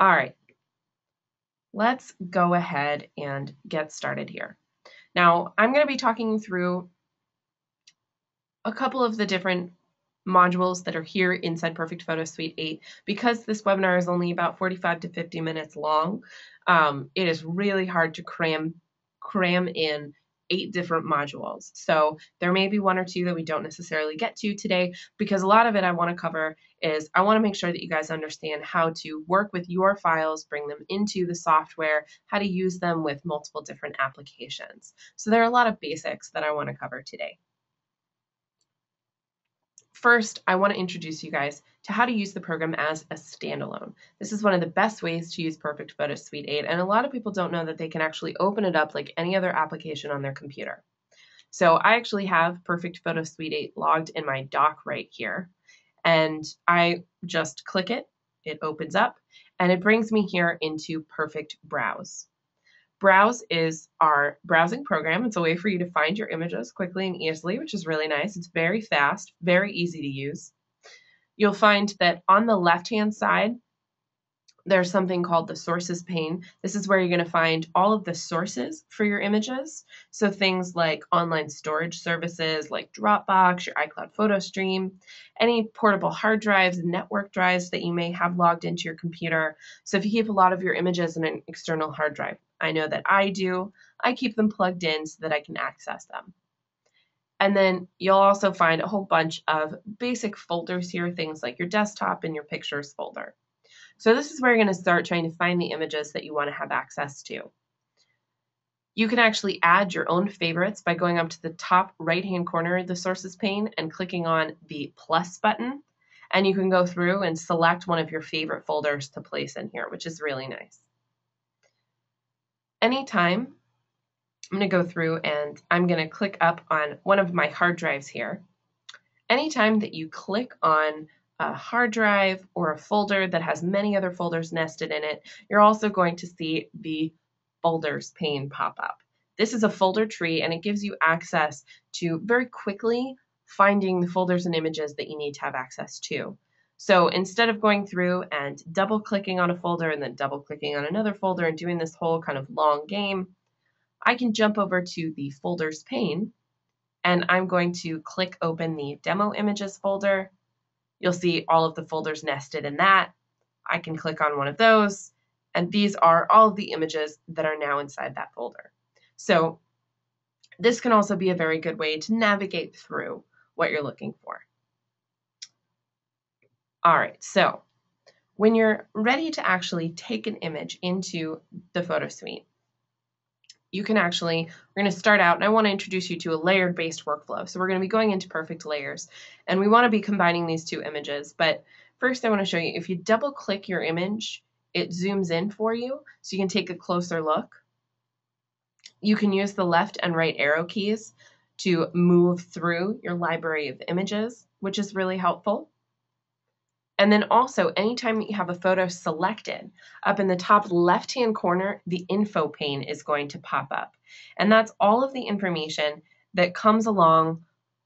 All right, let's go ahead and get started here. Now, I'm going to be talking through a couple of the different modules that are here inside Perfect Photo Suite 8. Because this webinar is only about 45 to 50 minutes long, it is really hard to cram in 8 different modules. So there may be one or two that we don't necessarily get to today, because a lot of it I want to cover is I want to make sure that you guys understand how to work with your files, bring them into the software, how to use them with multiple different applications. So there are a lot of basics that I want to cover today. First, I want to introduce you guys to how to use the program as a standalone. This is one of the best ways to use Perfect Photo Suite 8, and a lot of people don't know that they can actually open it up like any other application on their computer. So I actually have Perfect Photo Suite 8 logged in my dock right here, and I just click it, it opens up, and it brings me here into Perfect Browse. Browse is our browsing program. It's a way for you to find your images quickly and easily, which is really nice. It's very fast, very easy to use. You'll find that on the left-hand side, there's something called the sources pane. This is where you're going to find all of the sources for your images. So things like online storage services like Dropbox, your iCloud photo stream, any portable hard drives, network drives that you may have logged into your computer. So if you keep a lot of your images in an external hard drive, I know that I do, I keep them plugged in so that I can access them. And then you'll also find a whole bunch of basic folders here, things like your desktop and your pictures folder. So this is where you're going to start trying to find the images that you want to have access to. You can actually add your own favorites by going up to the top right-hand corner of the sources pane and clicking on the plus button. And you can go through and select one of your favorite folders to place in here, which is really nice. Anytime, I'm going to go through and I'm going to click up on one of my hard drives here. Anytime that you click on a hard drive or a folder that has many other folders nested in it, you're also going to see the folders pane pop up. This is a folder tree, and it gives you access to very quickly finding the folders and images that you need to have access to. So instead of going through and double clicking on a folder and then double clicking on another folder and doing this whole kind of long game, I can jump over to the folders pane, and I'm going to click open the demo images folder. You'll see all of the folders nested in that. I can click on one of those, and these are all of the images that are now inside that folder. So this can also be a very good way to navigate through what you're looking for. All right, so when you're ready to actually take an image into the Photo Suite, you can actually, we're going to start out, and I want to introduce you to a layered-based workflow. So we're going to be going into Perfect Layers, and we want to be combining these two images. But first I want to show you, if you double-click your image, it zooms in for you, so you can take a closer look. You can use the left and right arrow keys to move through your library of images, which is really helpful. And then also, anytime you have a photo selected, up in the top left-hand corner, the info pane is going to pop up. And that's all of the information that comes along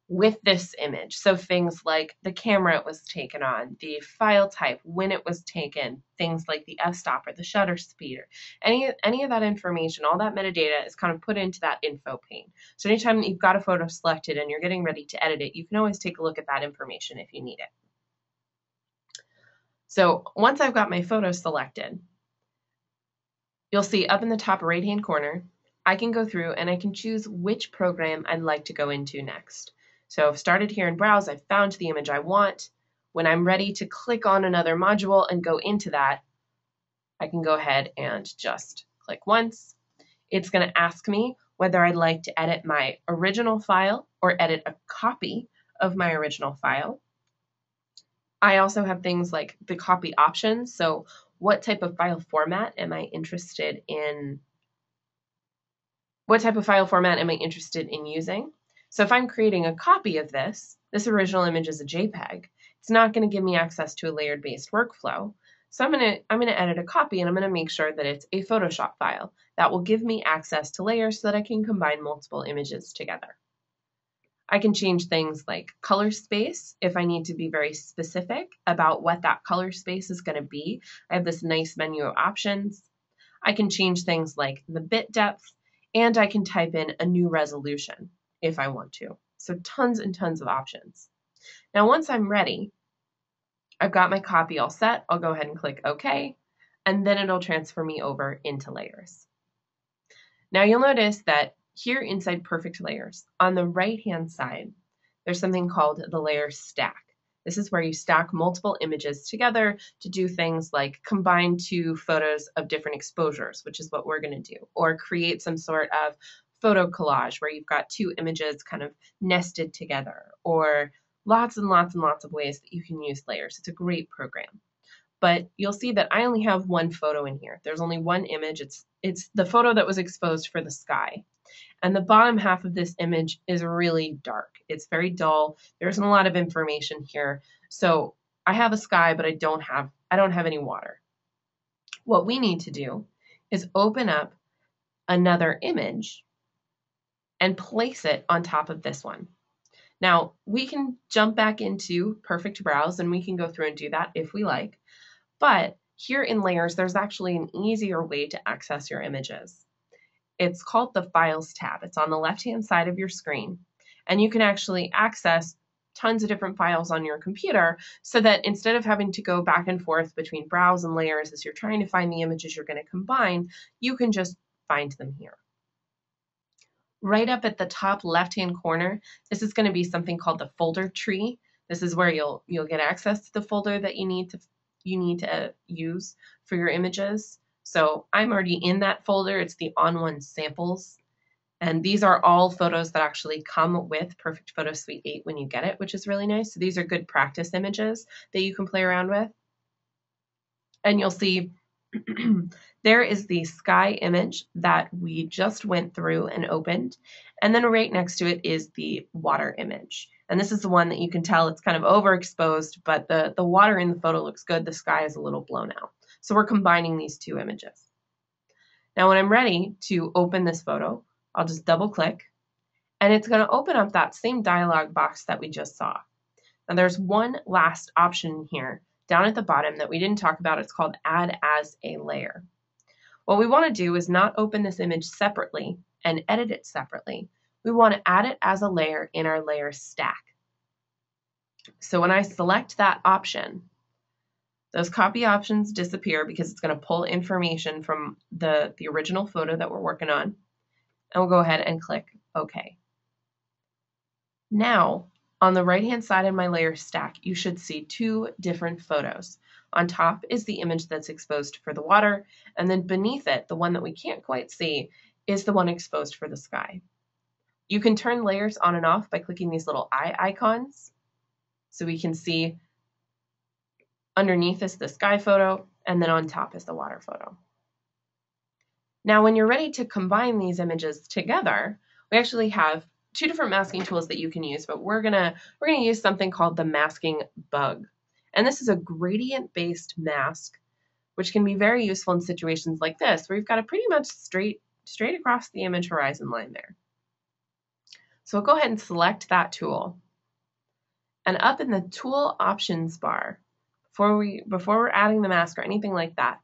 with this image. So things like the camera it was taken on, the file type, when it was taken, things like the f-stop or the shutter speed, or any of that information, all that metadata is kind of put into that info pane. So anytime that you've got a photo selected and you're getting ready to edit it, you can always take a look at that information if you need it. So once I've got my photo selected, you'll see up in the top right-hand corner, I can go through and I can choose which program I'd like to go into next. So I've started here in Browse, I've found the image I want. When I'm ready to click on another module and go into that, I can go ahead and just click once. It's going to ask me whether I'd like to edit my original file or edit a copy of my original file. I also have things like the copy options. So what type of file format am I interested in? What type of file format am I interested in using? So if I'm creating a copy of this original image is a JPEG. It's not going to give me access to a layered-based workflow. So I'm going to edit a copy, and I'm going to make sure that it's a Photoshop file. That will give me access to layers so that I can combine multiple images together. I can change things like color space if I need to be very specific about what that color space is going to be. I have this nice menu of options. I can change things like the bit depth, and I can type in a new resolution if I want to. So tons and tons of options. Now, once I'm ready, I've got my copy all set. I'll go ahead and click OK, and then it'll transfer me over into Layers. Now you'll notice that here inside Perfect Layers, on the right-hand side, there's something called the Layer Stack. This is where you stack multiple images together to do things like combine two photos of different exposures, which is what we're going to do, or create some sort of photo collage where you've got two images kind of nested together, or lots and lots and lots of ways that you can use Layers. It's a great program. But you'll see that I only have one photo in here. There's only one image. It's the photo that was exposed for the sky. And the bottom half of this image is really dark. It's very dull. There isn't a lot of information here. So I have a sky, but I don't have any water. What we need to do is open up another image and place it on top of this one. Now, we can jump back into Perfect Browse, and we can go through and do that if we like. But here in Layers, there's actually an easier way to access your images. It's called the Files tab. It's on the left-hand side of your screen, and you can actually access tons of different files on your computer so that instead of having to go back and forth between Browse and Layers as you're trying to find the images you're going to combine, you can just find them here. Right up at the top left-hand corner, this is going to be something called the folder tree. This is where you'll get access to the folder that you need to use for your images. So I'm already in that folder. It's the On1 samples. And these are all photos that actually come with Perfect Photo Suite 8 when you get it, which is really nice. So these are good practice images that you can play around with. And you'll see there is the sky image that we just went through and opened. And then right next to it is the water image. And this is the one that you can tell it's kind of overexposed, but the water in the photo looks good. The sky is a little blown out. So we're combining these two images. Now when I'm ready to open this photo, I'll just double click, and it's going to open up that same dialog box that we just saw. Now there's one last option here down at the bottom that we didn't talk about. It's called Add as a Layer. What we want to do is not open this image separately and edit it separately. We want to add it as a layer in our Layer Stack. So when I select that option, those copy options disappear because it's going to pull information from the original photo that we're working on. And we'll go ahead and click OK. Now, on the right-hand side of my Layer Stack, you should see two different photos. On top is the image that's exposed for the water, and then beneath it, the one that we can't quite see, is the one exposed for the sky. You can turn layers on and off by clicking these little eye icons. So we can see underneath is the sky photo, and then on top is the water photo. Now, when you're ready to combine these images together, we actually have two different masking tools that you can use, but we're gonna use something called the Masking Bug. And this is a gradient-based mask, which can be very useful in situations like this, where you've got a pretty much straight across the image horizon line there. So we'll go ahead and select that tool. And up in the tool options bar, before we're adding the mask or anything like that,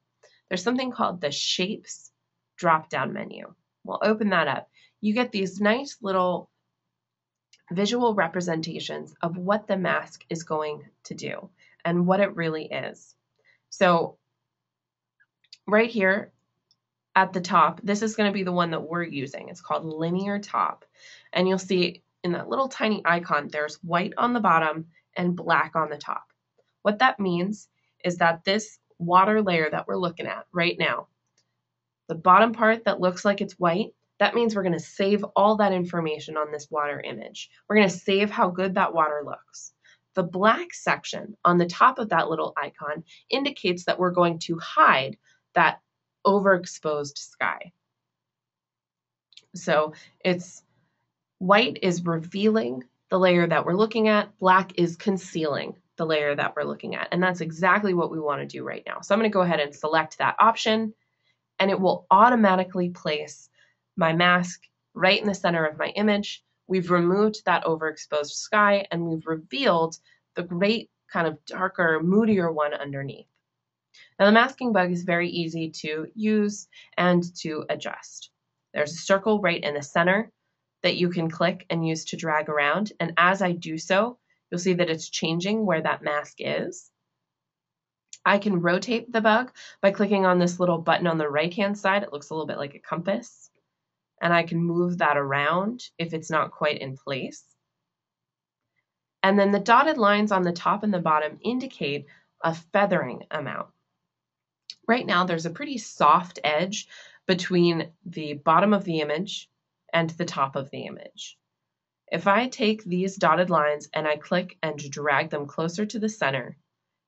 there's something called the Shapes drop-down menu. We'll open that up. You get these nice little visual representations of what the mask is going to do and what it really is. So right here at the top, this is going to be the one that we're using. It's called Linear Top. And you'll see in that little tiny icon, there's white on the bottom and black on the top. What that means is that this water layer that we're looking at right now, the bottom part that looks like it's white, that means we're going to save all that information on this water image. We're going to save how good that water looks. The black section on the top of that little icon indicates that we're going to hide that overexposed sky. So it's white is revealing the layer that we're looking at, black is concealing the layer that we're looking at. And that's exactly what we want to do right now. So I'm going to go ahead and select that option, and it will automatically place my mask right in the center of my image We've removed that overexposed sky, and we've revealed the great kind of darker, moodier one underneath. Now the masking bug is very easy to use and to adjust. There's a circle right in the center that you can click and use to drag around, and as I do so, you'll see that it's changing where that mask is. I can rotate the bug by clicking on this little button on the right-hand side. It looks a little bit like a compass, and I can move that around if it's not quite in place. And then the dotted lines on the top and the bottom indicate a feathering amount. Right now, there's a pretty soft edge between the bottom of the image and the top of the image. If I take these dotted lines and I click and drag them closer to the center,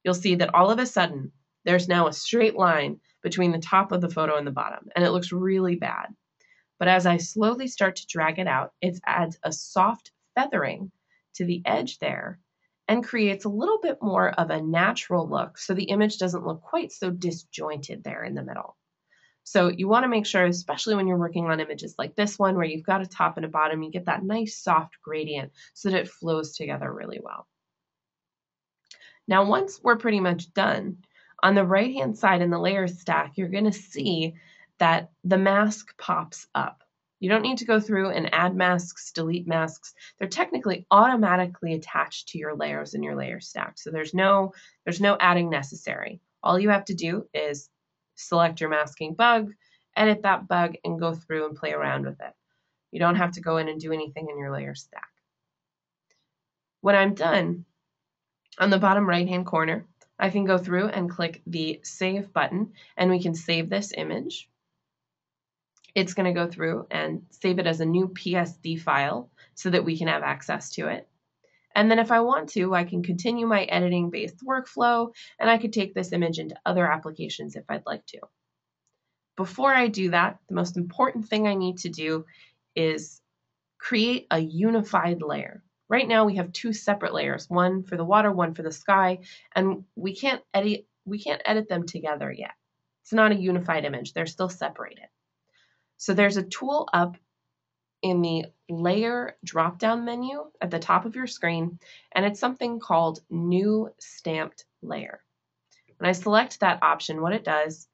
you'll see that all of a sudden, there's now a straight line between the top of the photo and the bottom, and it looks really bad. But as I slowly start to drag it out, it adds a soft feathering to the edge there and creates a little bit more of a natural look, so the image doesn't look quite so disjointed there in the middle. So you want to make sure, especially when you're working on images like this one, where you've got a top and a bottom, you get that nice soft gradient so that it flows together really well. Now, once we're pretty much done, on the right-hand side in the layers stack, you're going to see that the mask pops up. You don't need to go through and add masks, delete masks. They're technically automatically attached to your layers in your layer stack, so there's no adding necessary. All you have to do is select your masking bug, edit that bug, and go through and play around with it. You don't have to go in and do anything in your layer stack. When I'm done, on the bottom right-hand corner, I can go through and click the Save button, and we can save this image. It's going to go through and save it as a new PSD file so that we can have access to it. And then if I want to, I can continue my editing-based workflow, and I could take this image into other applications if I'd like to. Before I do that, the most important thing I need to do is create a unified layer. Right now we have two separate layers, one for the water, one for the sky, and we can't edit them together yet. It's not a unified image. They're still separated. So there's a tool up in the layer drop-down menu at the top of your screen, and it's something called New Stamped Layer. When I select that option, what it does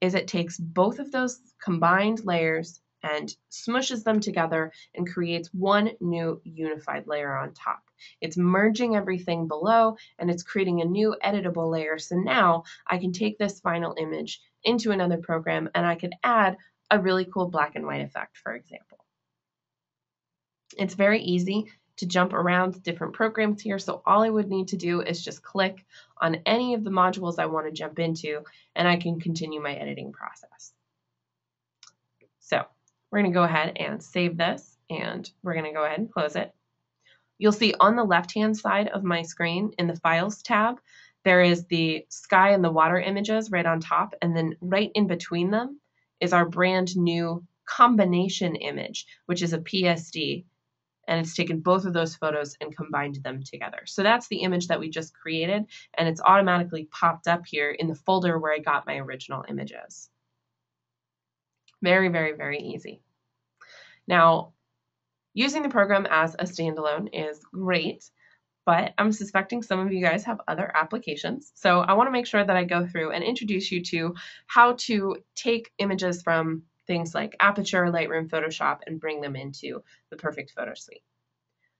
is it takes both of those combined layers and smushes them together and creates one new unified layer on top. It's merging everything below, and it's creating a new editable layer, so now I can take this final image into another program, and I can add a really cool black and white effect, for example. It's very easy to jump around different programs here, so all I would need to do is just click on any of the modules I want to jump into, and I can continue my editing process. So we're going to go ahead and save this, and we're going to go ahead and close it. You'll see on the left-hand side of my screen in the Files tab, there is the sky and the water images right on top, and then right in between them is our brand new combination image, which is a PSD, and it's taken both of those photos and combined them together. So that's the image that we just created, and it's automatically popped up here in the folder where I got my original images. Very, very, very easy. Now, using the program as a standalone is great, but I'm suspecting some of you guys have other applications. So I want to make sure that I go through and introduce you to how to take images from things like Aperture, Lightroom, Photoshop, and bring them into the Perfect Photo Suite.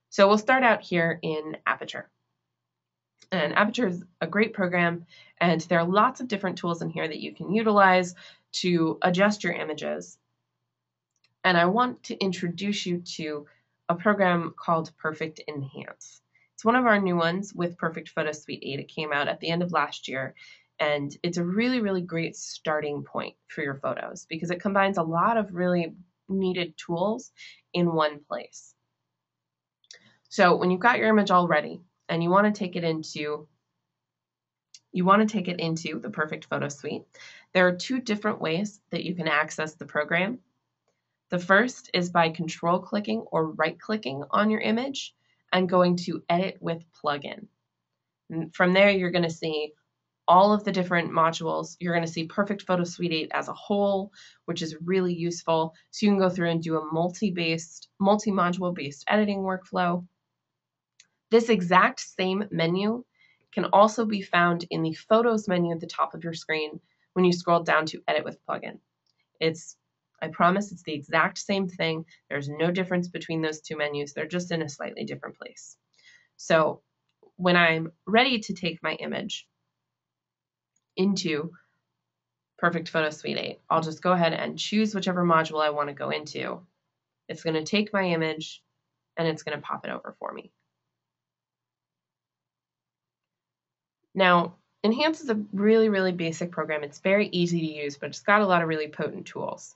So we'll start out here in Aperture. And Aperture is a great program, and there are lots of different tools in here that you can utilize to adjust your images. And I want to introduce you to a program called Perfect Enhance. It's one of our new ones with Perfect Photo Suite 8. It came out at the end of last year, and it's a really, really great starting point for your photos because it combines a lot of really needed tools in one place. So when you've got your image all ready and you want to take it into the Perfect Photo Suite, there are two different ways that you can access the program. The first is by control clicking or right clicking on your image and going to Edit with Plugin. And from there, you're going to see all of the different modules. You're going to see Perfect Photo Suite 8 as a whole, which is really useful. So you can go through and do a multi-module based editing workflow. This exact same menu can also be found in the Photos menu at the top of your screen when you scroll down to Edit with Plugin. I promise it's the exact same thing. There's no difference between those two menus. They're just in a slightly different place. So when I'm ready to take my image into Perfect Photo Suite 8, I'll just go ahead and choose whichever module I want to go into. It's going to take my image and it's going to pop it over for me. Now, Enhance is a really, really basic program. It's very easy to use, but it's got a lot of really potent tools.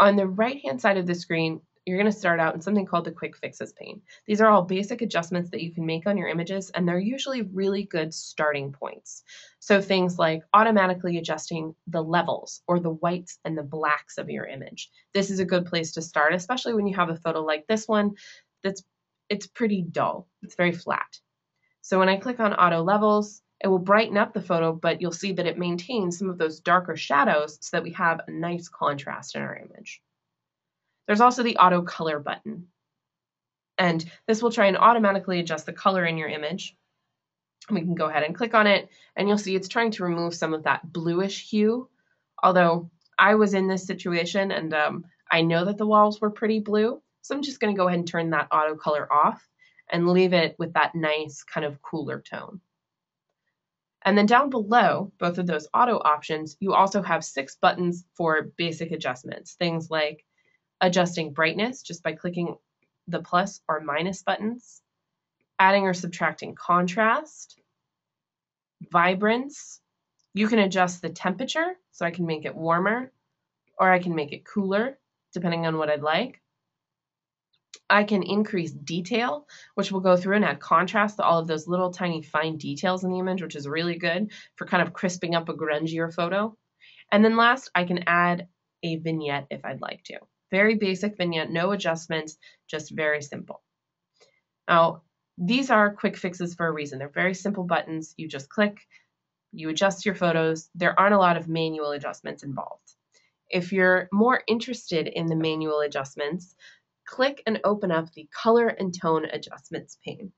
On the right-hand side of the screen, you're going to start out in something called the Quick Fixes pane. These are all basic adjustments that you can make on your images, and they're usually really good starting points. So things like automatically adjusting the levels or the whites and the blacks of your image. This is a good place to start, especially when you have a photo like this one that's pretty dull. It's very flat. So when I click on Auto Levels, it will brighten up the photo, but you'll see that it maintains some of those darker shadows so that we have a nice contrast in our image. There's also the Auto Color button, and this will try and automatically adjust the color in your image. We can go ahead and click on it, and you'll see it's trying to remove some of that bluish hue, although I was in this situation, and I know that the walls were pretty blue, so I'm just going to go ahead and turn that Auto Color off and leave it with that nice kind of cooler tone. And then down below both of those auto options, you also have 6 buttons for basic adjustments. Things like adjusting brightness just by clicking the plus or minus buttons, adding or subtracting contrast, vibrance. You can adjust the temperature, so I can make it warmer or I can make it cooler, depending on what I'd like. I can increase detail, which will go through and add contrast to all of those little tiny fine details in the image, which is really good for kind of crisping up a grungier photo. And then last, I can add a vignette if I'd like to. Very basic vignette, no adjustments, just very simple. Now, these are quick fixes for a reason. They're very simple buttons. You just click, you adjust your photos. There aren't a lot of manual adjustments involved. If you're more interested in the manual adjustments, click and open up the Color and Tone Adjustments pane.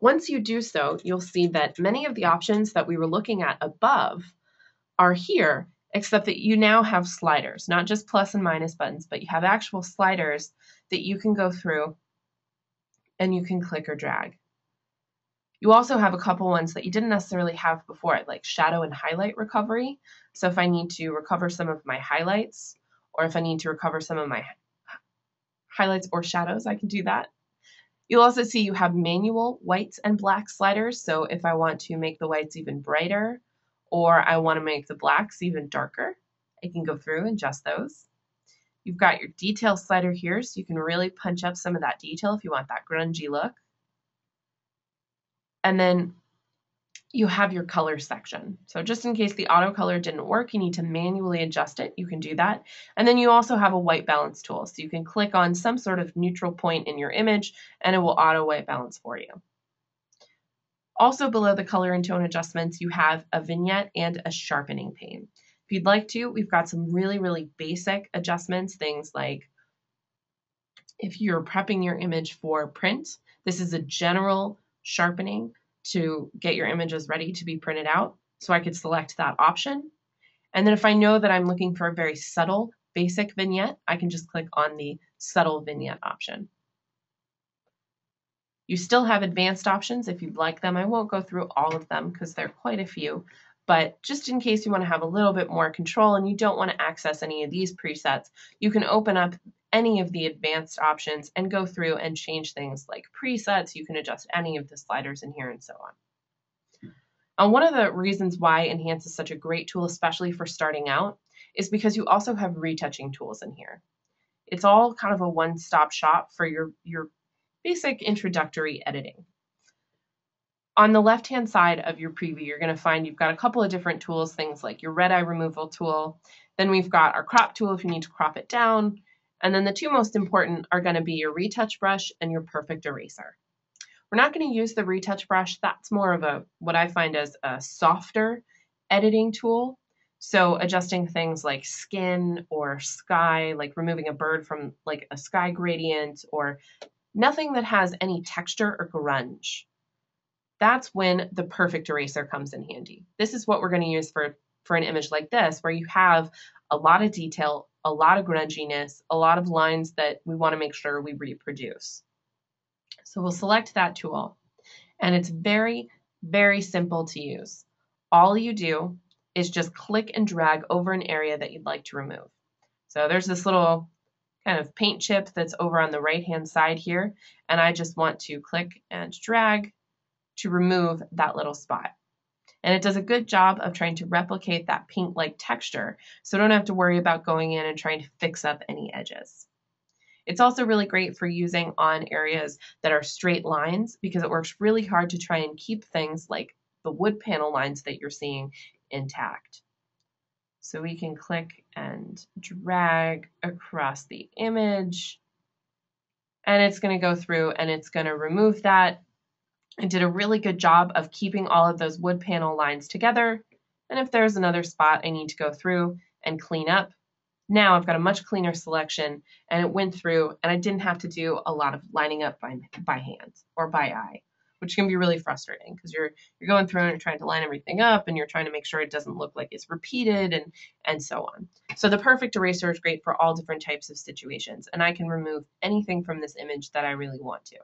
Once you do so, you'll see that many of the options that we were looking at above are here, except that you now have sliders, not just plus and minus buttons, but you have actual sliders that you can go through and you can click or drag. You also have a couple ones that you didn't necessarily have before, like shadow and highlight recovery. So if I need to recover some of my highlights, or if I need to recover some of my highlights or shadows, I can do that. You'll also see you have manual whites and black sliders. So if I want to make the whites even brighter or I want to make the blacks even darker, I can go through and adjust those. You've got your detail slider here, so you can really punch up some of that detail if you want that grungy look. And then you have your color section. So just in case the auto color didn't work, you need to manually adjust it, you can do that. And then you also have a white balance tool. So you can click on some sort of neutral point in your image and it will auto white balance for you. Also below the color and tone adjustments, you have a vignette and a sharpening pane. If you'd like to, we've got some really, really basic adjustments, things like if you're prepping your image for print, this is a general sharpening to get your images ready to be printed out. So I could select that option. And then if I know that I'm looking for a very subtle basic vignette, I can just click on the subtle vignette option. You still have advanced options if you'd like them. I won't go through all of them because there are quite a few, but just in case you want to have a little bit more control and you don't want to access any of these presets, you can open up any of the advanced options and go through and change things like presets. You can adjust any of the sliders in here and so on. And one of the reasons why Enhance is such a great tool, especially for starting out, is because you also have retouching tools in here. It's all kind of a one-stop shop for your basic introductory editing. On the left-hand side of your preview, you're going to find you've got a couple of different tools, things like your red eye removal tool. Then we've got our crop tool if you need to crop it down. And then the two most important are going to be your retouch brush and your perfect eraser. We're not going to use the retouch brush. That's more of a, what I find as a softer editing tool. So adjusting things like skin or sky, like removing a bird from like a sky gradient, or nothing that has any texture or grunge. That's when the perfect eraser comes in handy. This is what we're going to use for an image like this, where you have a lot of detail, a lot of grunginess, a lot of lines that we want to make sure we reproduce. So we'll select that tool, and it's very, very simple to use. All you do is just click and drag over an area that you'd like to remove. So there's this little kind of paint chip that's over on the right-hand side here, and I just want to click and drag to remove that little spot. And it does a good job of trying to replicate that paint-like texture, so don't have to worry about going in and trying to fix up any edges. It's also really great for using on areas that are straight lines, because it works really hard to try and keep things like the wood panel lines that you're seeing intact. So we can click and drag across the image, and it's going to go through and it's going to remove that. It did a really good job of keeping all of those wood panel lines together. And if there's another spot I need to go through and clean up, now I've got a much cleaner selection, and it went through and I didn't have to do a lot of lining up by hand or by eye, which can be really frustrating because you're going through and you're trying to line everything up and you're trying to make sure it doesn't look like it's repeated and so on. So the perfect eraser is great for all different types of situations, and I can remove anything from this image that I really want to.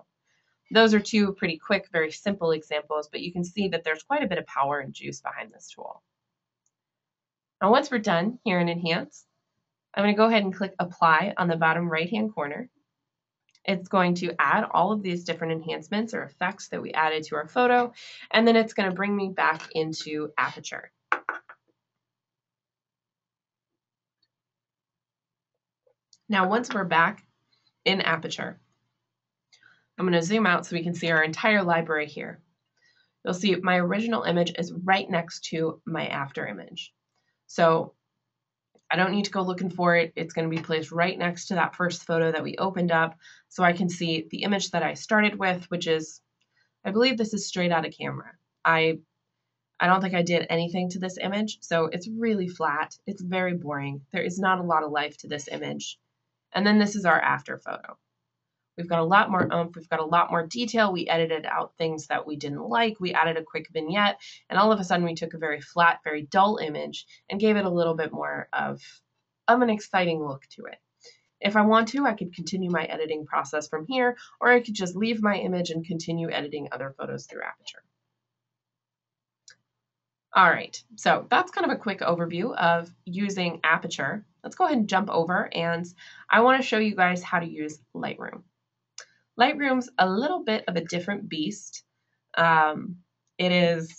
Those are two pretty quick, very simple examples, but you can see that there's quite a bit of power and juice behind this tool. Now once we're done here in Enhance, I'm going to go ahead and click Apply on the bottom right-hand corner. It's going to add all of these different enhancements or effects that we added to our photo, and then it's going to bring me back into Aperture. Now once we're back in Aperture, I'm going to zoom out so we can see our entire library here. You'll see my original image is right next to my after image. So I don't need to go looking for it. It's going to be placed right next to that first photo that we opened up, so I can see the image that I started with, which is, I believe this is straight out of camera. I don't think I did anything to this image, so it's really flat. It's very boring. There is not a lot of life to this image. And then this is our after photo. We've got a lot more oomph. We've got a lot more detail. We edited out things that we didn't like. We added a quick vignette, and all of a sudden we took a very flat, very dull image and gave it a little bit more of an exciting look to it. If I want to, I could continue my editing process from here, or I could just leave my image and continue editing other photos through Aperture. All right, so that's kind of a quick overview of using Aperture. Let's go ahead and jump over, and I want to show you guys how to use Lightroom. Lightroom's a little bit of a different beast. It is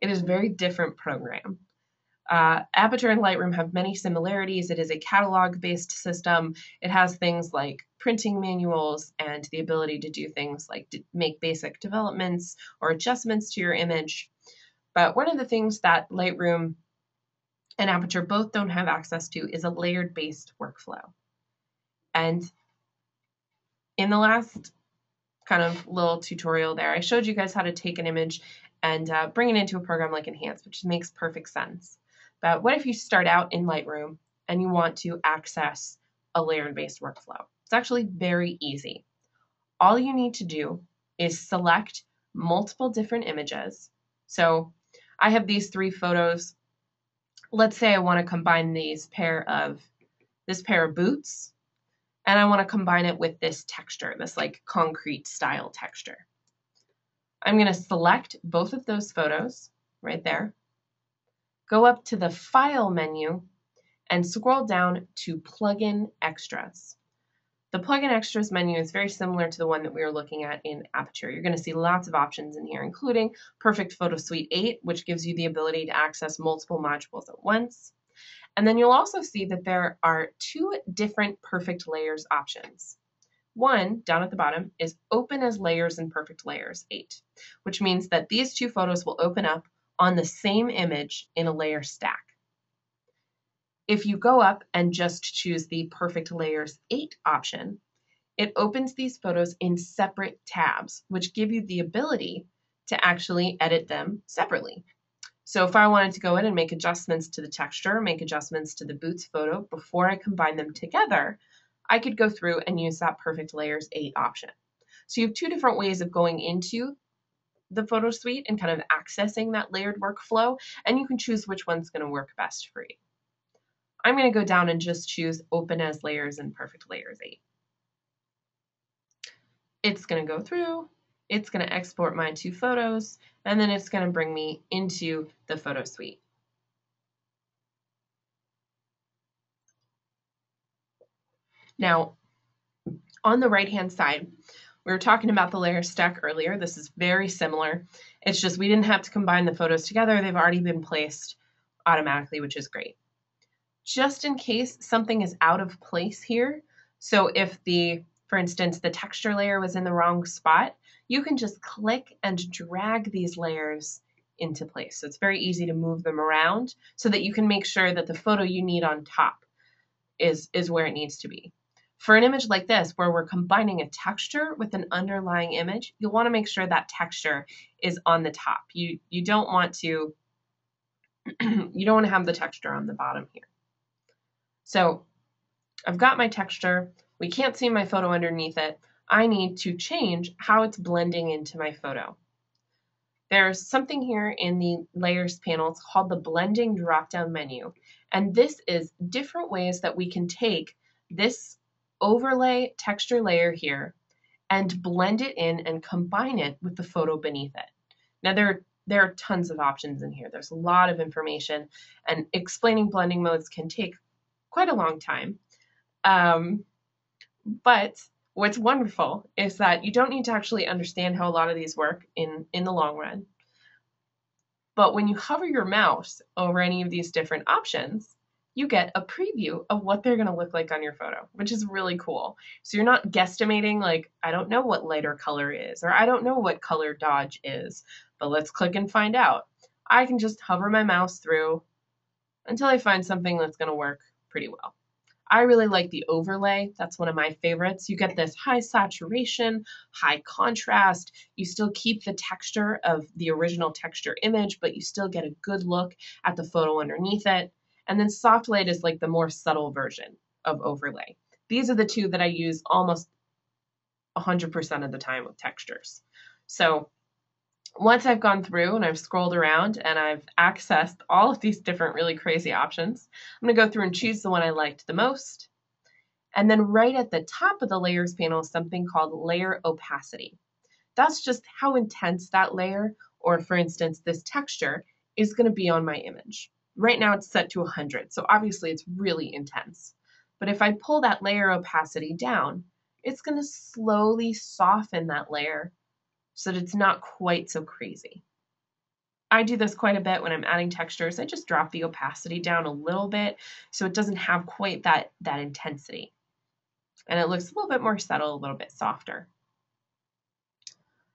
a very different program. Aperture and Lightroom have many similarities. It is a catalog-based system. It has things like printing manuals and the ability to do things like make basic developments or adjustments to your image. But one of the things that Lightroom and Aperture both don't have access to is a layered-based workflow. And in the last kind of little tutorial there, I showed you guys how to take an image and bring it into a program like Enhance, which makes perfect sense. But what if you start out in Lightroom and you want to access a layered-based workflow? It's actually very easy. All you need to do is select multiple different images. So I have these three photos. Let's say I want to combine these this pair of boots, and I want to combine it with this texture, this like concrete style texture. I'm going to select both of those photos right there, go up to the File menu, and scroll down to Plugin Extras. The Plugin Extras menu is very similar to the one that we were looking at in Aperture. You're going to see lots of options in here, including Perfect Photo Suite 8, which gives you the ability to access multiple modules at once. And then you'll also see that there are two different perfect layers options. One, down at the bottom, is Open as Layers in Perfect Layers 8, which means that these two photos will open up on the same image in a layer stack. If you go up and just choose the Perfect Layers 8 option, it opens these photos in separate tabs, which give you the ability to actually edit them separately. So if I wanted to go in and make adjustments to the texture, make adjustments to the boots photo before I combine them together, I could go through and use that Perfect Layers 8 option. So you have two different ways of going into the photo suite and kind of accessing that layered workflow, and you can choose which one's going to work best for you. I'm going to go down and just choose Open as Layers in Perfect Layers 8. It's going to go through, it's going to export my two photos, and then it's going to bring me into the photo suite. Now, on the right-hand side, we were talking about the layer stack earlier. This is very similar. It's just we didn't have to combine the photos together. They've already been placed automatically, which is great. Just in case something is out of place here, so if for instance, the texture layer was in the wrong spot, you can just click and drag these layers into place. So it's very easy to move them around so that you can make sure that the photo you need on top is where it needs to be. For an image like this, where we're combining a texture with an underlying image, you'll want to make sure that texture is on the top. You don't want to have the texture on the bottom here. So I've got my texture. We can't see my photo underneath it. I need to change how it's blending into my photo. There's something here in the layers panel. It's called the blending drop-down menu. And this is different ways that we can take this overlay texture layer here and blend it in and combine it with the photo beneath it. Now there are tons of options in here. There's a lot of information, and explaining blending modes can take quite a long time. But what's wonderful is that you don't need to actually understand how a lot of these work in the long run. But when you hover your mouse over any of these different options, you get a preview of what they're going to look like on your photo, which is really cool. So you're not guesstimating, like, I don't know what lighter color is, or I don't know what color dodge is, but let's click and find out. I can just hover my mouse through until I find something that's going to work pretty well. I really like the overlay. That's one of my favorites. You get this high saturation, high contrast. You still keep the texture of the original texture image, but you still get a good look at the photo underneath it. And then soft light is like the more subtle version of overlay. These are the two that I use almost 100% of the time with textures. So once I've gone through and I've scrolled around and I've accessed all of these different really crazy options, I'm going to go through and choose the one I liked the most. And then right at the top of the layers panel is something called layer opacity. That's just how intense that layer, or for instance, this texture, is going to be on my image. Right now it's set to 100, so obviously it's really intense. But if I pull that layer opacity down, it's going to slowly soften that layer so that it's not quite so crazy. I do this quite a bit when I'm adding textures. I just drop the opacity down a little bit so it doesn't have quite that intensity. And it looks a little bit more subtle, a little bit softer.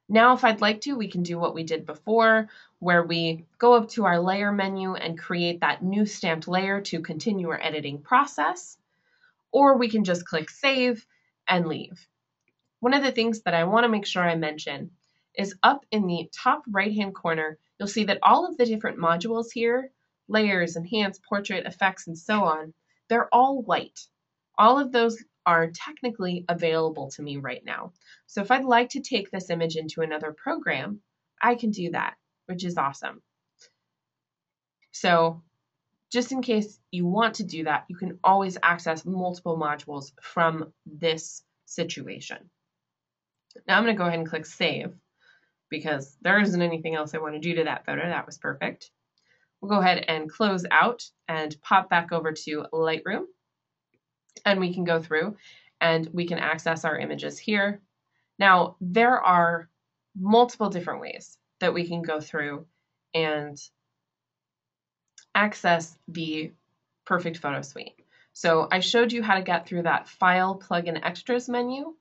Now, if I'd like to, we can do what we did before, where we go up to our layer menu and create that new stamped layer to continue our editing process, or we can just click save and leave. One of the things that I want to make sure I mention is up in the top right-hand corner, you'll see that all of the different modules here, layers, enhance, portrait, effects, and so on, they're all white. All of those are technically available to me right now. So if I'd like to take this image into another program, I can do that, which is awesome. So just in case you want to do that, you can always access multiple modules from this situation. Now I'm going to go ahead and click save because there isn't anything else I want to do to that photo. That was perfect. We'll go ahead and close out and pop back over to Lightroom. And we can go through and we can access our images here. Now, there are multiple different ways that we can go through and access the Perfect Photo Suite. So I showed you how to get through that File, Plugin, Extras menu.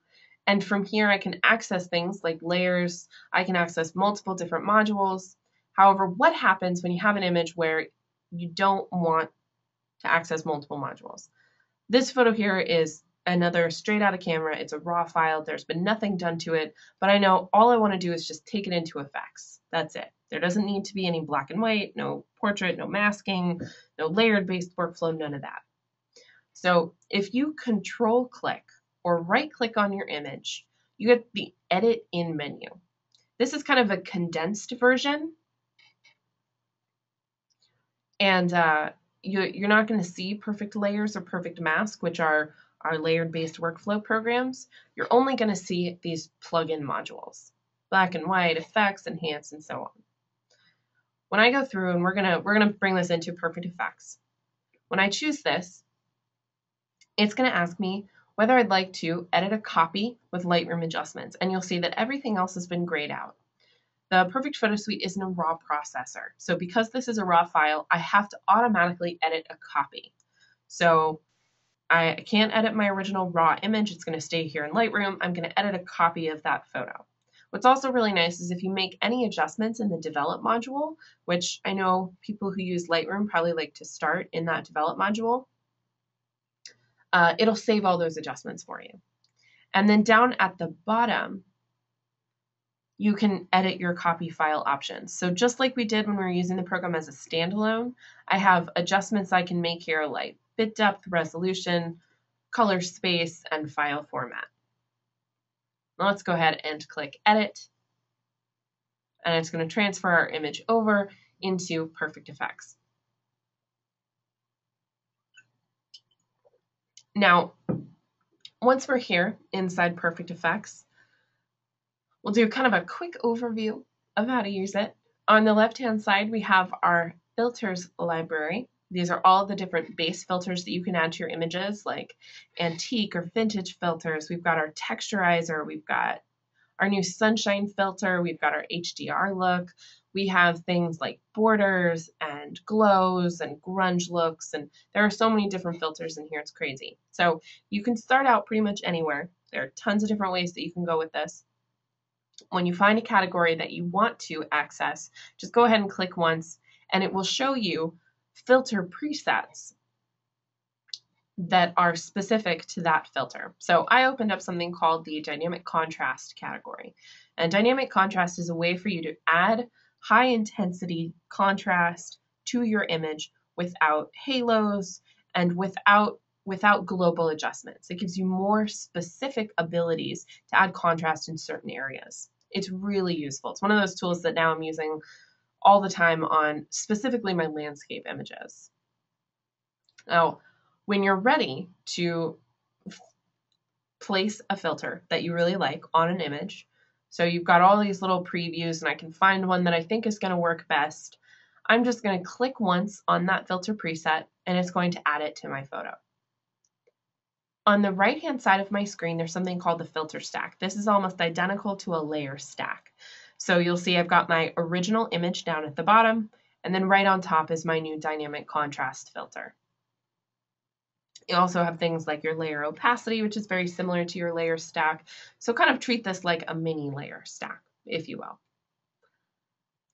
And from here, I can access things like layers. I can access multiple different modules. However, what happens when you have an image where you don't want to access multiple modules? This photo here is another straight out of camera. It's a raw file. There's been nothing done to it, but I know all I want to do is just take it into effects. That's it. There doesn't need to be any black and white, no portrait, no masking, no layered based workflow, none of that. So if you control click or right click on your image, you get the edit in menu. This is kind of a condensed version, and you're not going to see Perfect Layers or Perfect Mask, which are our layered-based workflow programs. You're only going to see these plugin modules: black and white, effects, enhance, and so on. When I go through, and we're gonna bring this into Perfect Effects. When I choose this, it's going to ask me whether I'd like to edit a copy with Lightroom adjustments, and you'll see that everything else has been grayed out. The Perfect Photo Suite isn't a raw processor, so because this is a raw file, I have to automatically edit a copy. So I can't edit my original raw image. It's going to stay here in Lightroom. I'm going to edit a copy of that photo. What's also really nice is if you make any adjustments in the develop module, which I know people who use Lightroom probably like to start in that develop module, it'll save all those adjustments for you. And then down at the bottom, you can edit your copy file options. So just like we did when we were using the program as a standalone, I have adjustments I can make here like bit depth, resolution, color space, and file format. Now let's go ahead and click edit, and it's going to transfer our image over into Perfect Effects. Now, once we're here inside Perfect Effects, we'll do kind of a quick overview of how to use it. On the left-hand side, we have our filters library. These are all the different base filters that you can add to your images, like antique or vintage filters. We've got our texturizer. We've got our new sunshine filter. We've got our HDR look. We have things like borders and glows and grunge looks. And there are so many different filters in here. It's crazy. So you can start out pretty much anywhere. There are tons of different ways that you can go with this. When you find a category that you want to access, just go ahead and click once, and it will show you filter presets that are specific to that filter. So I opened up something called the dynamic contrast category. And dynamic contrast is a way for you to add high intensity contrast to your image without halos and without global adjustments. It gives you more specific abilities to add contrast in certain areas. It's really useful. It's one of those tools that now I'm using all the time on specifically my landscape images. Now, when you're ready to place a filter that you really like on an image, so you've got all these little previews, and I can find one that I think is going to work best, I'm just going to click once on that filter preset, and it's going to add it to my photo. On the right-hand side of my screen, there's something called the filter stack. This is almost identical to a layer stack. So you'll see I've got my original image down at the bottom, and then right on top is my new dynamic contrast filter. You also have things like your layer opacity, which is very similar to your layer stack. So kind of treat this like a mini layer stack, if you will.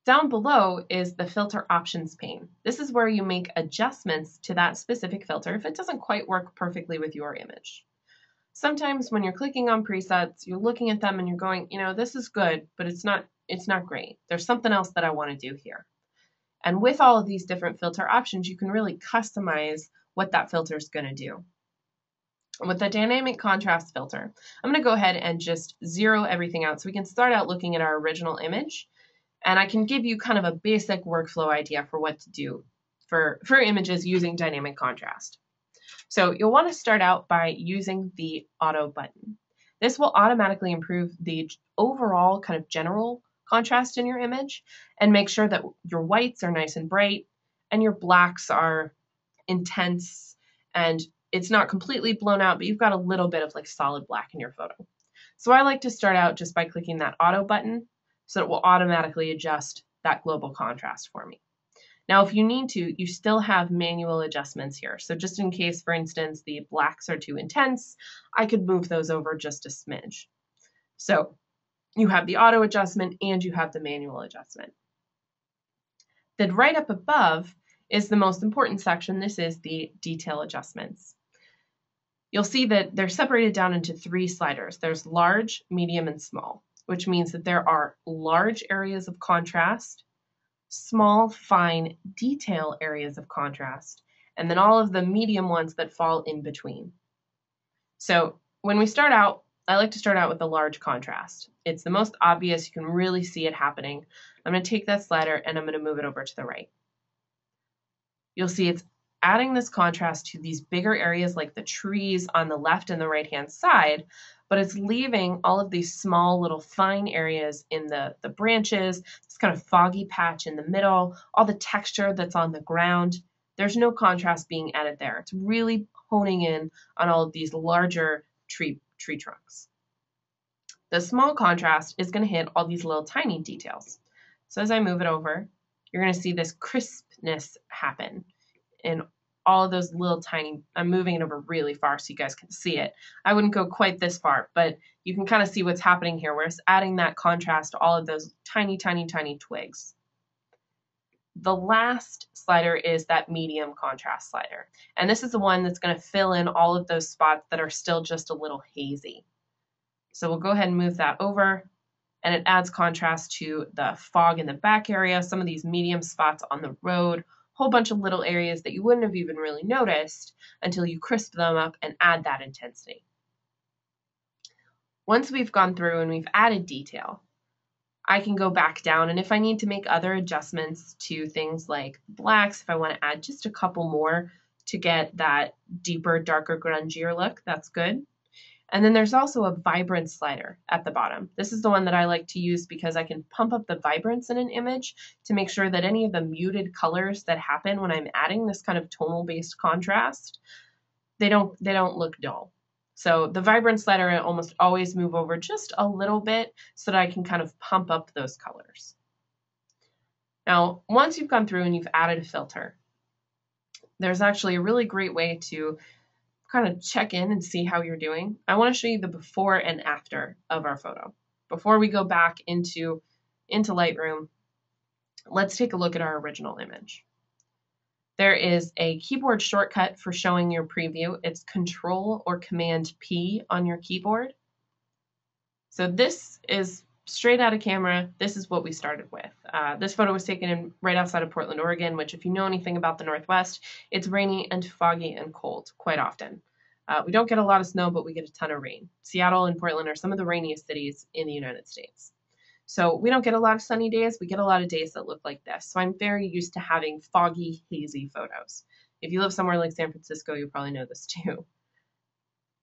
Down below is the filter options pane. This is where you make adjustments to that specific filter if it doesn't quite work perfectly with your image. Sometimes when you're clicking on presets, you're looking at them and you're going, you know, this is good, but it's not great. There's something else that I want to do here. And with all of these different filter options, you can really customize what that filter is going to do. With the dynamic contrast filter, I'm going to go ahead and just zero everything out so we can start out looking at our original image. And I can give you kind of a basic workflow idea for what to do for images using dynamic contrast. So you'll want to start out by using the auto button. This will automatically improve the overall kind of general contrast in your image and make sure that your whites are nice and bright and your blacks are intense and it's not completely blown out, but you've got a little bit of like solid black in your photo. So I like to start out just by clicking that auto button, so it will automatically adjust that global contrast for me. Now, if you need to, you still have manual adjustments here. So just in case, for instance, the blacks are too intense, I could move those over just a smidge. So you have the auto adjustment and you have the manual adjustment. Then right up above is the most important section. This is the detail adjustments. you'll see that they're separated down into three sliders. There's large, medium, and small, which means that there are large areas of contrast, small, fine, detail areas of contrast, and then all of the medium ones that fall in between. So when we start out, I like to start out with the large contrast. It's the most obvious, you can really see it happening. I'm going to take that slider and I'm going to move it over to the right. You'll see it's adding this contrast to these bigger areas like the trees on the left and the right hand side, but it's leaving all of these small little fine areas in the branches, this kind of foggy patch in the middle, all the texture that's on the ground. There's no contrast being added there. It's really honing in on all of these larger tree trunks. The small contrast is going to hit all these little tiny details. So as I move it over, you're going to see this crispness happen in all of those little tiny, I'm moving it over really far so you guys can see it. I wouldn't go quite this far, but you can kind of see what's happening here, where it's adding that contrast to all of those tiny, tiny, tiny twigs. The last slider is that medium contrast slider. And this is the one that's going to fill in all of those spots that are still just a little hazy. So we'll go ahead and move that over, and it adds contrast to the fog in the back area, some of these medium spots on the road, a whole bunch of little areas that you wouldn't have even really noticed until you crisp them up and add that intensity. Once we've gone through and we've added detail, I can go back down, and if I need to make other adjustments to things like blacks, if I want to add just a couple more to get that deeper, darker, grungier look, that's good. And then there's also a vibrance slider at the bottom. This is the one that I like to use because I can pump up the vibrance in an image to make sure that any of the muted colors that happen when I'm adding this kind of tonal-based contrast, they don't look dull. So the vibrance slider, I almost always move over just a little bit so that I can kind of pump up those colors. Now, once you've gone through and you've added a filter, there's actually a really great way to kind of check in and see how you're doing. I want to show you the before and after of our photo. Before we go back into Lightroom, let's take a look at our original image. There is a keyboard shortcut for showing your preview. It's Control or Command P on your keyboard. So this is straight out of camera. This is what we started with. This photo was taken in right outside of Portland, Oregon, which if you know anything about the Northwest, it's rainy and foggy and cold quite often. We don't get a lot of snow, but we get a ton of rain. Seattle and Portland are some of the rainiest cities in the United States. So we don't get a lot of sunny days, we get a lot of days that look like this. So I'm very used to having foggy, hazy photos. If you live somewhere like San Francisco, you probably know this too.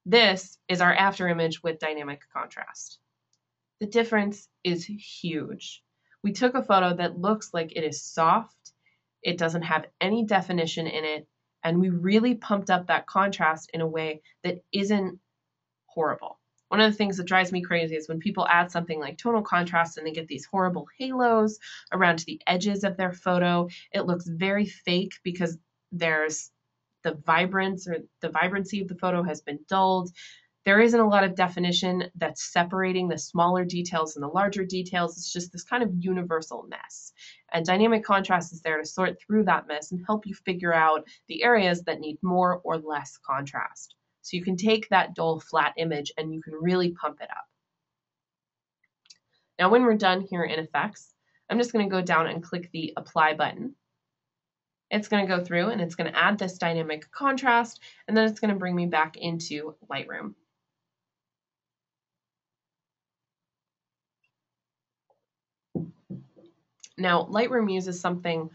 This is our after image with dynamic contrast. The difference is huge. We took a photo that looks like it is soft, it doesn't have any definition in it, and we really pumped up that contrast in a way that isn't horrible. One of the things that drives me crazy is when people add something like tonal contrast and they get these horrible halos around the edges of their photo. It looks very fake because there's the vibrance or the vibrancy of the photo has been dulled. There isn't a lot of definition that's separating the smaller details and the larger details. It's just this kind of universal mess. And dynamic contrast is there to sort through that mess and help you figure out the areas that need more or less contrast. So you can take that dull, flat image and you can really pump it up. Now when we're done here in Effects, I'm just going to go down and click the Apply button. It's going to go through and it's going to add this dynamic contrast, and then it's going to bring me back into Lightroom. Now Lightroom uses something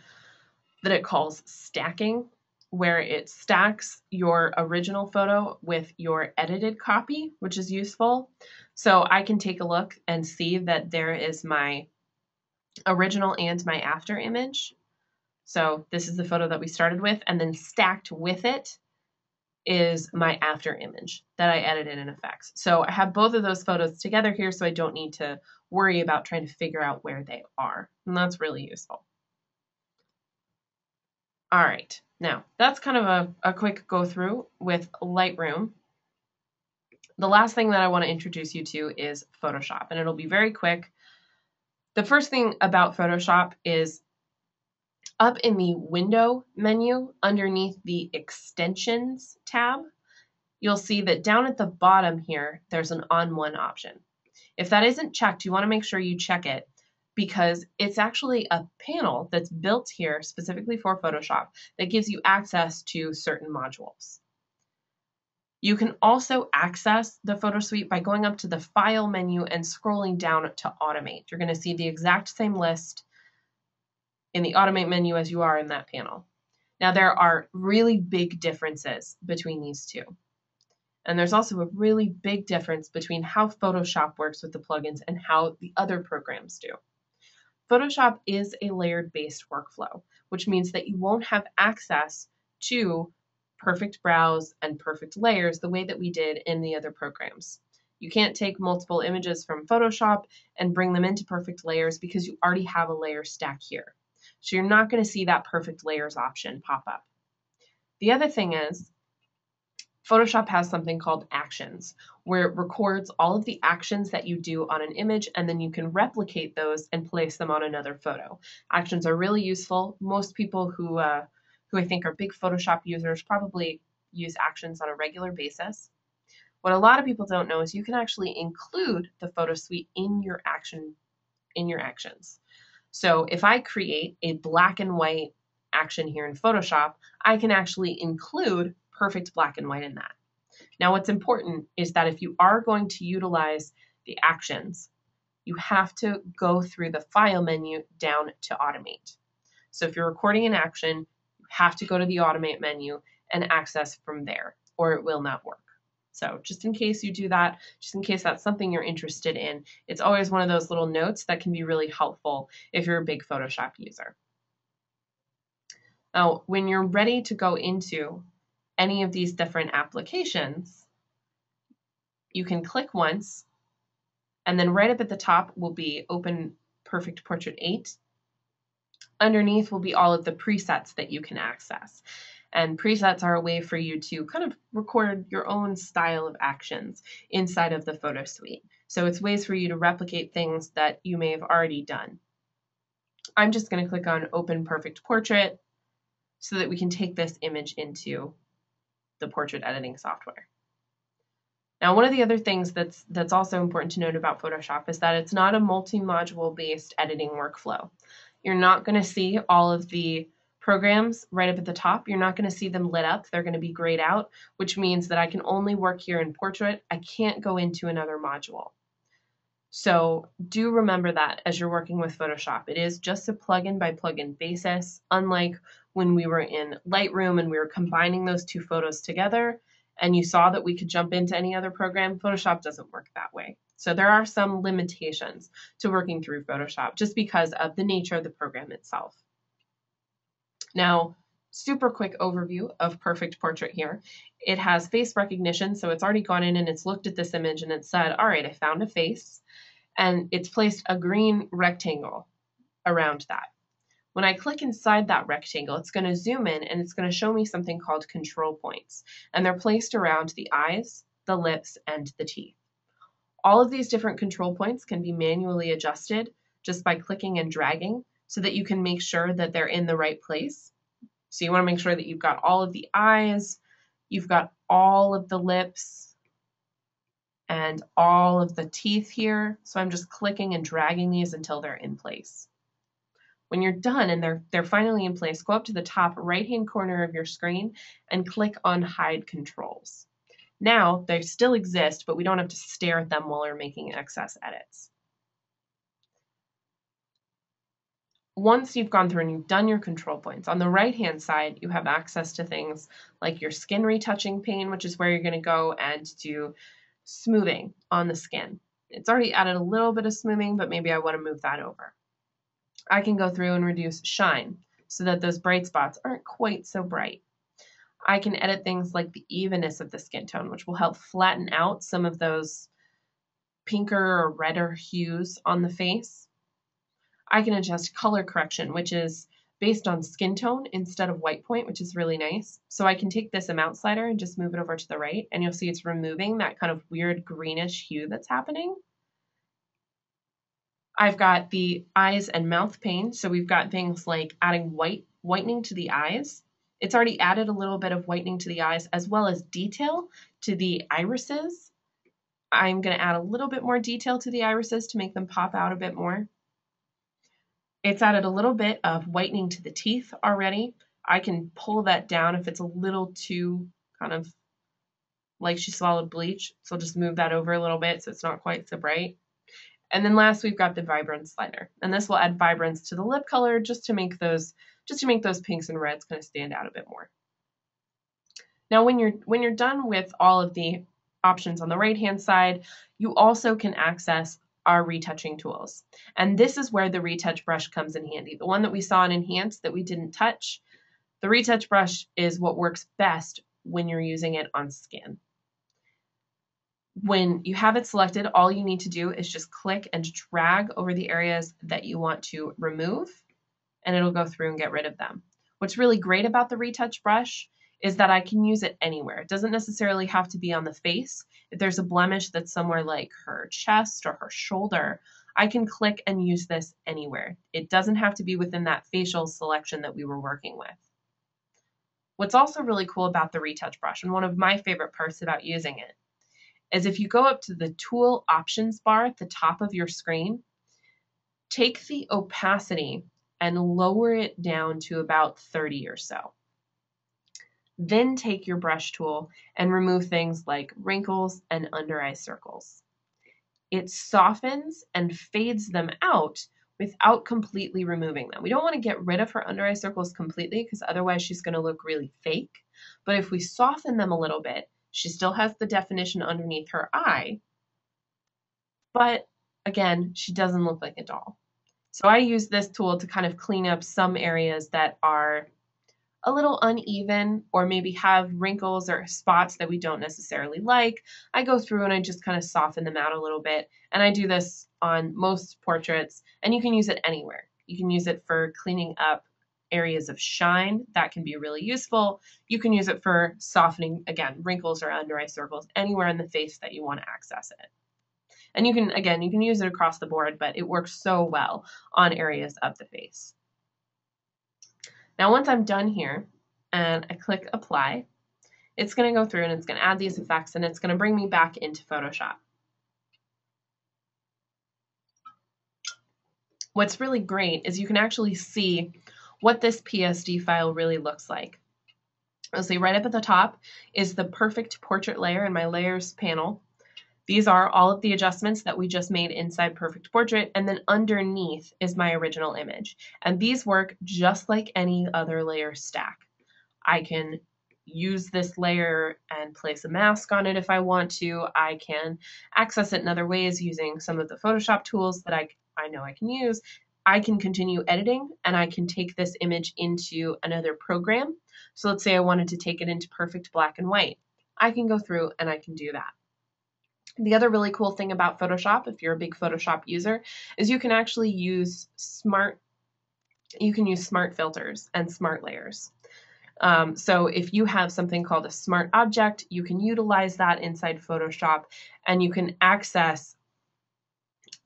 that it calls stacking, where it stacks your original photo with your edited copy, which is useful. So I can take a look and see that there is my original and my after image. So this is the photo that we started with, and then stacked with it is my after image that I edited in Effects. So I have both of those photos together here, so I don't need to worry about trying to figure out where they are. And that's really useful. All right. Now, that's kind of a quick go through with Lightroom. The last thing that I want to introduce you to is Photoshop, and it'll be very quick. The first thing about Photoshop is up in the Window menu underneath the Extensions tab, you'll see that down at the bottom here, there's an On1 option. If that isn't checked, you want to make sure you check it, because it's actually a panel that's built here specifically for Photoshop that gives you access to certain modules. You can also access the Photo Suite by going up to the File menu and scrolling down to Automate. You're going to see the exact same list in the Automate menu as you are in that panel. Now, there are really big differences between these two. And there's also a really big difference between how Photoshop works with the plugins and how the other programs do. Photoshop is a layered-based workflow, which means that you won't have access to Perfect Browse and Perfect Layers the way that we did in the other programs. You can't take multiple images from Photoshop and bring them into Perfect Layers because you already have a layer stack here. So you're not going to see that Perfect Layers option pop up. The other thing is, Photoshop has something called actions, where it records all of the actions that you do on an image, and then you can replicate those and place them on another photo. Actions are really useful. Most people who I think are big Photoshop users probably use actions on a regular basis. What a lot of people don't know is you can actually include the Photo Suite in your actions. So if I create a black and white action here in Photoshop, I can actually include Perfect Black and White in that. Now, what's important is that if you are going to utilize the actions, you have to go through the File menu down to Automate. So if you're recording an action, you have to go to the Automate menu and access from there, or it will not work. So just in case you do that, just in case that's something you're interested in, it's always one of those little notes that can be really helpful if you're a big Photoshop user. Now, when you're ready to go into any of these different applications, you can click once, and then right up at the top will be Open Perfect Portrait 8. Underneath will be all of the presets that you can access. And presets are a way for you to kind of record your own style of actions inside of the Photo Suite. So it's ways for you to replicate things that you may have already done. I'm just going to click on Open Perfect Portrait so that we can take this image into the portrait editing software. Now, one of the other things that's also important to note about Photoshop is that it's not a multi-module based editing workflow. You're not going to see all of the programs right up at the top. You're not going to see them lit up. They're going to be grayed out, which means that I can only work here in Portrait. I can't go into another module. So do remember that as you're working with Photoshop. It is just a plugin by plugin basis, unlike when we were in Lightroom and we were combining those two photos together and you saw that we could jump into any other program. Photoshop doesn't work that way. So there are some limitations to working through Photoshop just because of the nature of the program itself. Now, super quick overview of Perfect Portrait here. It has face recognition, so it's already gone in and it's looked at this image and it said, all right, I found a face. And it's placed a green rectangle around that. When I click inside that rectangle, it's going to zoom in and it's going to show me something called control points. And they're placed around the eyes, the lips, and the teeth. All of these different control points can be manually adjusted just by clicking and dragging so that you can make sure that they're in the right place. So you want to make sure that you've got all of the eyes, you've got all of the lips, and all of the teeth here. So I'm just clicking and dragging these until they're in place. When you're done and they're finally in place, go up to the top right-hand corner of your screen and click on Hide Controls. Now, they still exist, but we don't have to stare at them while we're making excess edits. Once you've gone through and you've done your control points, on the right-hand side, you have access to things like your skin retouching pane, which is where you're going to go and do smoothing on the skin. It's already added a little bit of smoothing, but maybe I want to move that over. I can go through and reduce shine so that those bright spots aren't quite so bright. I can edit things like the evenness of the skin tone, which will help flatten out some of those pinker or redder hues on the face. I can adjust color correction, which is based on skin tone instead of white point, which is really nice. So I can take this amount slider and just move it over to the right, and you'll see it's removing that kind of weird greenish hue that's happening. I've got the eyes and mouth pane, so we've got things like adding whitening to the eyes. It's already added a little bit of whitening to the eyes as well as detail to the irises. I'm going to add a little bit more detail to the irises to make them pop out a bit more. It's added a little bit of whitening to the teeth already. I can pull that down if it's a little too kind of like she swallowed bleach. So I'll just move that over a little bit so it's not quite so bright. And then last, we've got the vibrance slider, and this will add vibrance to the lip color just to make those pinks and reds kind of stand out a bit more. Now, when you're done with all of the options on the right-hand side, you also can access our retouching tools, and this is where the retouch brush comes in handy. The one that we saw in Enhance that we didn't touch, the retouch brush is what works best when you're using it on skin. When you have it selected, all you need to do is just click and drag over the areas that you want to remove, and it'll go through and get rid of them. What's really great about the retouch brush is that I can use it anywhere. It doesn't necessarily have to be on the face. If there's a blemish that's somewhere like her chest or her shoulder, I can click and use this anywhere. It doesn't have to be within that facial selection that we were working with. What's also really cool about the retouch brush, and one of my favorite parts about using it, is if you go up to the tool options bar at the top of your screen, take the opacity and lower it down to about 30 or so. Then take your brush tool and remove things like wrinkles and under eye circles. It softens and fades them out without completely removing them. We don't want to get rid of her under eye circles completely because otherwise she's going to look really fake. But if we soften them a little bit, she still has the definition underneath her eye, but again, she doesn't look like a doll. So I use this tool to kind of clean up some areas that are a little uneven or maybe have wrinkles or spots that we don't necessarily like. I go through and I just kind of soften them out a little bit, and I do this on most portraits, and you can use it anywhere. You can use it for cleaning up areas of shine. That can be really useful. You can use it for softening, again, wrinkles or under eye circles anywhere in the face that you want to access it. And you can, again, you can use it across the board, but it works so well on areas of the face. Now, once I'm done here and I click apply, it's going to go through and it's going to add these effects and it's going to bring me back into Photoshop. What's really great is you can actually see what this PSD file really looks like. You'll see right up at the top is the Perfect Portrait layer in my Layers panel. These are all of the adjustments that we just made inside Perfect Portrait, and then underneath is my original image. And these work just like any other layer stack. I can use this layer and place a mask on it if I want to. I can access it in other ways using some of the Photoshop tools that I know I can use. I can continue editing, and I can take this image into another program. So let's say I wanted to take it into Perfect Black and White. I can go through and I can do that. The other really cool thing about Photoshop, if you're a big Photoshop user, is you can actually use smart filters and smart layers. So if you have something called a smart object, you can utilize that inside Photoshop, and you can access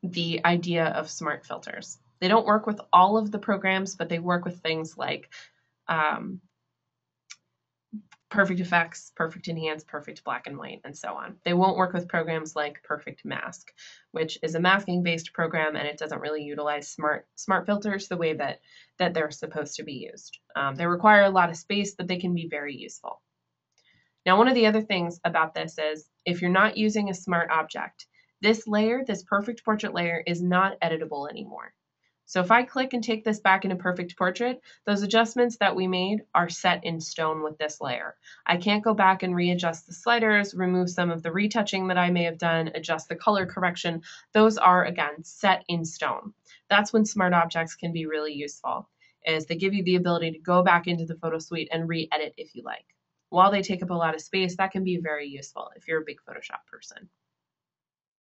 the idea of smart filters. They don't work with all of the programs, but they work with things like Perfect Effects, Perfect Enhance, Perfect Black and White, and so on. They won't work with programs like Perfect Mask, which is a masking-based program, and it doesn't really utilize smart filters the way that they're supposed to be used. They require a lot of space, but they can be very useful. Now, one of the other things about this is if you're not using a smart object, this layer, this Perfect Portrait layer, is not editable anymore. So if I click and take this back into Perfect Portrait, those adjustments that we made are set in stone with this layer. I can't go back and readjust the sliders, remove some of the retouching that I may have done, adjust the color correction. Those are, again, set in stone. That's when smart objects can be really useful, is they give you the ability to go back into the photo suite and re-edit if you like. While they take up a lot of space, that can be very useful if you're a big Photoshop person.